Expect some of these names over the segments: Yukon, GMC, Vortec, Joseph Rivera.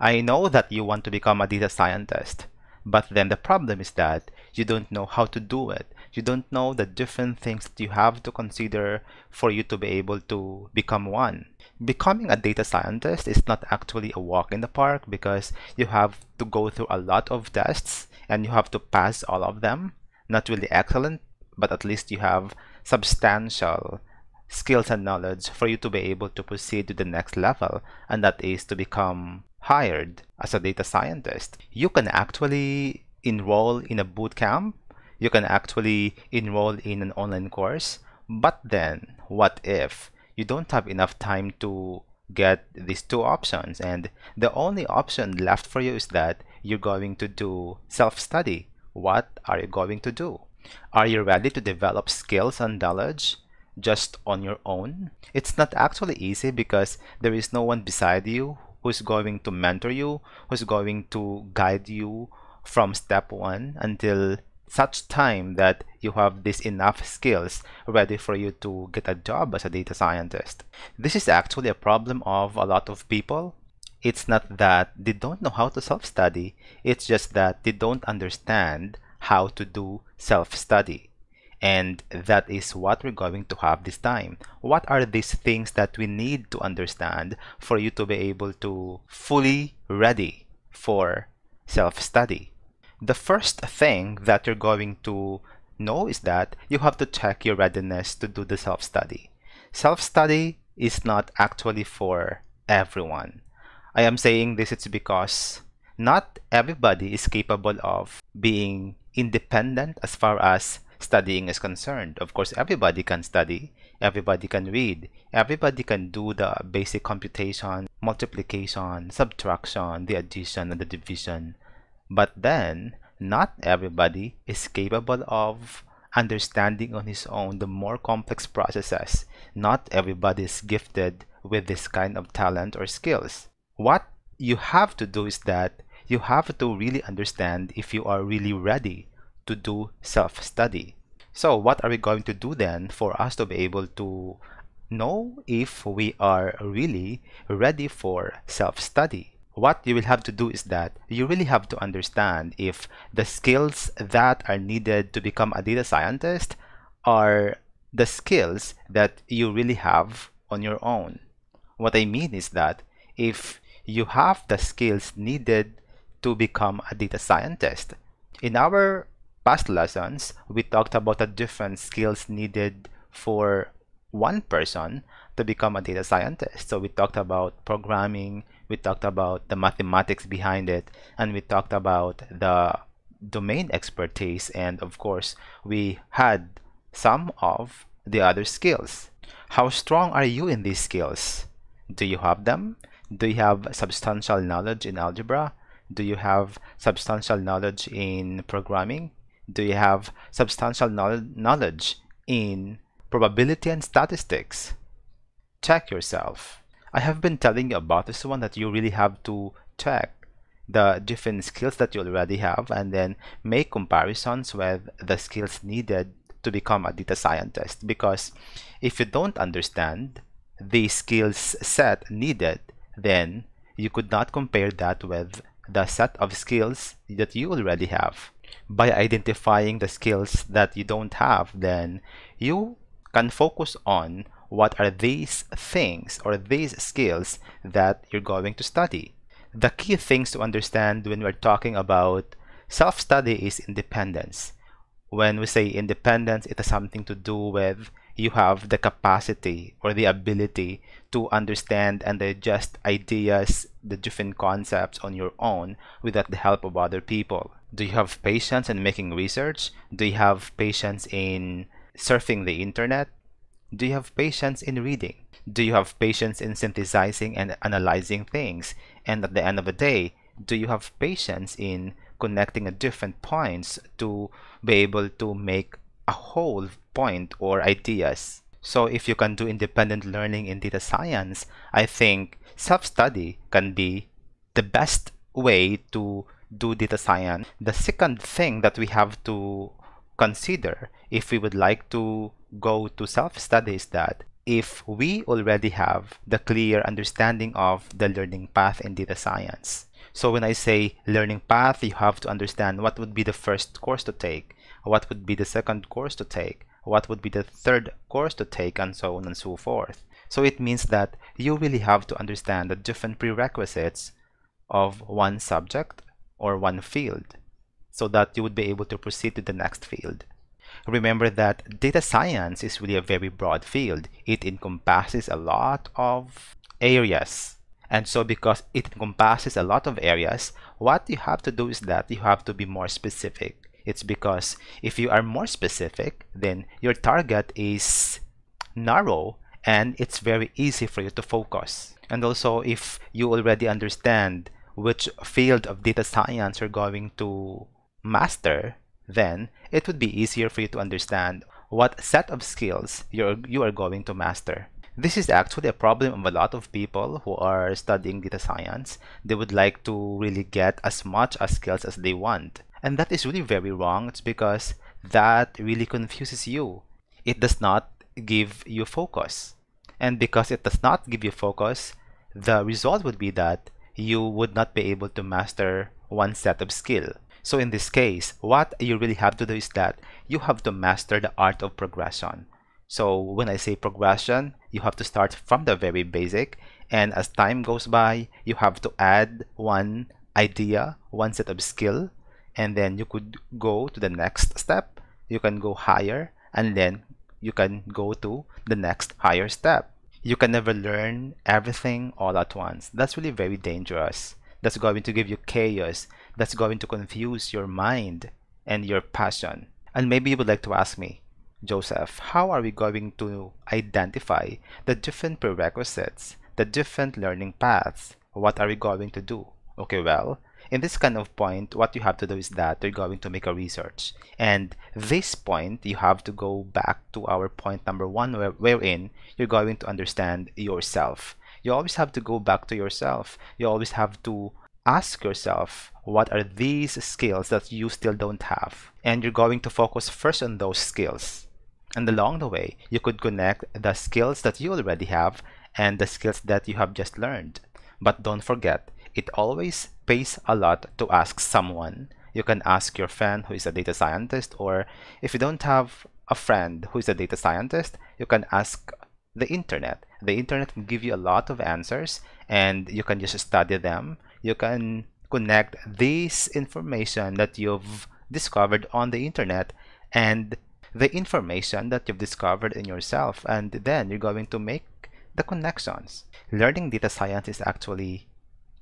I know that you want to become a data scientist, but then the problem is that you don't know how to do it. You don't know the different things that you have to consider for you to be able to become one. Becoming a data scientist is not actually a walk in the park because you have to go through a lot of tests and you have to pass all of them. Not really excellent, but at least you have substantial skills and knowledge for you to be able to proceed to the next level, and that is to become hired as a data scientist. You can actually enroll in a bootcamp. You can actually enroll in an online course, but then what if you don't have enough time to get these two options and the only option left for you is that you're going to do self-study? What are you going to do? Are you ready to develop skills and knowledge just on your own? It's not actually easy because there is no one beside you who's going to mentor you, who's going to guide you from step one until such time that you have this enough skills ready for you to get a job as a data scientist. This is actually a problem of a lot of people. It's not that they don't know how to self-study, it's just that they don't understand how to do self-study. And that is what we're going to have this time. What are these things that we need to understand for you to be able to fully ready for self-study? The first thing that you're going to know is that you have to check your readiness to do the self-study. Self-study is not actually for everyone. I am saying this is because not everybody is capable of being independent as far as studying is concerned. Of course, everybody can study, everybody can read, everybody can do the basic computation, multiplication, subtraction, the addition, and the division. But then, not everybody is capable of understanding on his own the more complex processes. Not everybody is gifted with this kind of talent or skills. What you have to do is that you have to really understand if you are really ready to do self-study. So what are we going to do then for us to be able to know if we are really ready for self-study? What you will have to do is that you really have to understand if the skills that are needed to become a data scientist are the skills that you really have on your own. What I mean is that if you have the skills needed to become a data scientist. In our past lessons, we talked about the different skills needed for one person to become a data scientist. So we talked about programming, we talked about the mathematics behind it, and we talked about the domain expertise, and of course we had some of the other skills. How strong are you in these skills? Do you have them? Do you have substantial knowledge in algebra? Do you have substantial knowledge in programming? Do you have substantial knowledge in probability and statistics? Check yourself. I have been telling you about this one, that you really have to check the different skills that you already have and then make comparisons with the skills needed to become a data scientist, because if you don't understand the skills set needed, then you could not compare that with the set of skills that you already have. By identifying the skills that you don't have, then you can focus on what are these things or these skills that you're going to study. The key things to understand when we're talking about self-study is independence. When we say independence, it has something to do with you have the capacity or the ability to understand and digest ideas, the different concepts on your own without the help of other people. Do you have patience in making research? Do you have patience in surfing the internet? Do you have patience in reading? Do you have patience in synthesizing and analyzing things? And at the end of the day, do you have patience in connecting different points to be able to make a whole point or ideas? So if you can do independent learning in data science, I think self-study can be the best way to do data science. The second thing that we have to consider if we would like to go to self-study is that if we already have the clear understanding of the learning path in data science. So when I say learning path, you have to understand what would be the first course to take, what would be the second course to take, what would be the third course to take, and so on and so forth. So it means that you really have to understand the different prerequisites of one subject or one field so that you would be able to proceed to the next field. Remember that data science is really a very broad field. It encompasses a lot of areas. And so because it encompasses a lot of areas, what you have to do is that you have to be more specific. It's because if you are more specific, then your target is narrow and it's very easy for you to focus. And also, if you already understand which field of data science you're going to master, then it would be easier for you to understand what set of skills you are going to master. This is actually a problem of a lot of people who are studying data science. They would like to really get as much as skills as they want. And that is really very wrong. It's because that really confuses you. It does not give you focus. And because it does not give you focus, the result would be that you would not be able to master one set of skill. So in this case, what you really have to do is that you have to master the art of progression. So when I say progression, you have to start from the very basic, and as time goes by, you have to add one idea, one set of skill, and then you could go to the next step, you can go higher, and then you can go to the next higher step. You can never learn everything all at once. That's really very dangerous. That's going to give you chaos. That's going to confuse your mind and your passion. And maybe you would like to ask me, Joseph, how are we going to identify the different prerequisites, the different learning paths? What are we going to do? Okay, well, in this kind of point, what you have to do is that you're going to make a research. And this point, you have to go back to our point number one, wherein you're going to understand yourself. You always have to go back to yourself. You always have to ask yourself, what are these skills that you still don't have? And you're going to focus first on those skills. And along the way, you could connect the skills that you already have and the skills that you have just learned. But don't forget, it always pays a lot to ask someone. You can ask your friend who is a data scientist, or if you don't have a friend who is a data scientist, you can ask the internet. The internet can give you a lot of answers, and you can just study them. You can connect this information that you've discovered on the internet and the information that you've discovered in yourself, and then you're going to make the connections. Learning data science is actually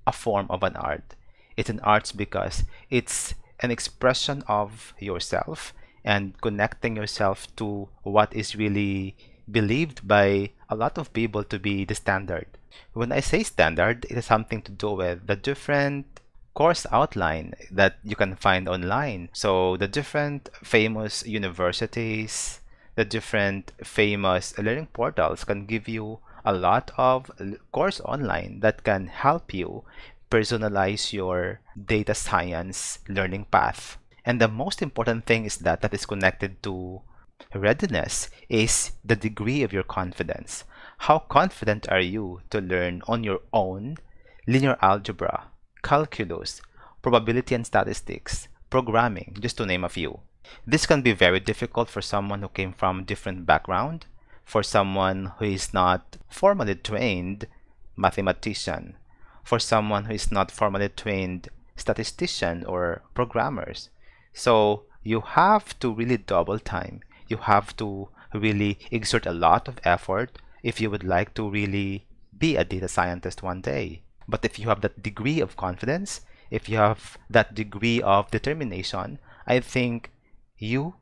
a form of an art. It's an art because it's an expression of yourself and connecting yourself to what is really believed by a lot of people to be the standard. When I say standard, it has something to do with the different course outline that you can find online. So the different famous universities, the different famous learning portals can give you a lot of course online that can help you personalize your data science learning path. And the most important thing is that is connected to readiness is the degree of your confidence. How confident are you to learn on your own linear algebra, calculus, probability and statistics, programming, just to name a few. This can be very difficult for someone who came from different background, for someone who is not formally trained mathematician, for someone who is not formally trained statistician or programmers. So you have to really double time. You have to really exert a lot of effort if you would like to really be a data scientist one day. But if you have that degree of confidence, if you have that degree of determination, I think you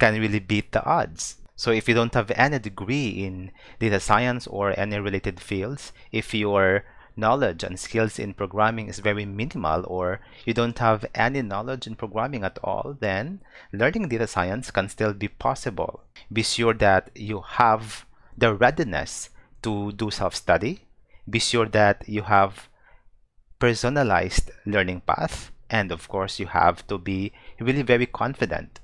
can really beat the odds. So if you don't have any degree in data science or any related fields, if your knowledge and skills in programming is very minimal, or you don't have any knowledge in programming at all, then learning data science can still be possible. Be sure that you have the readiness to do self-study. Be sure that you have personalized learning path. And of course, you have to be really very confident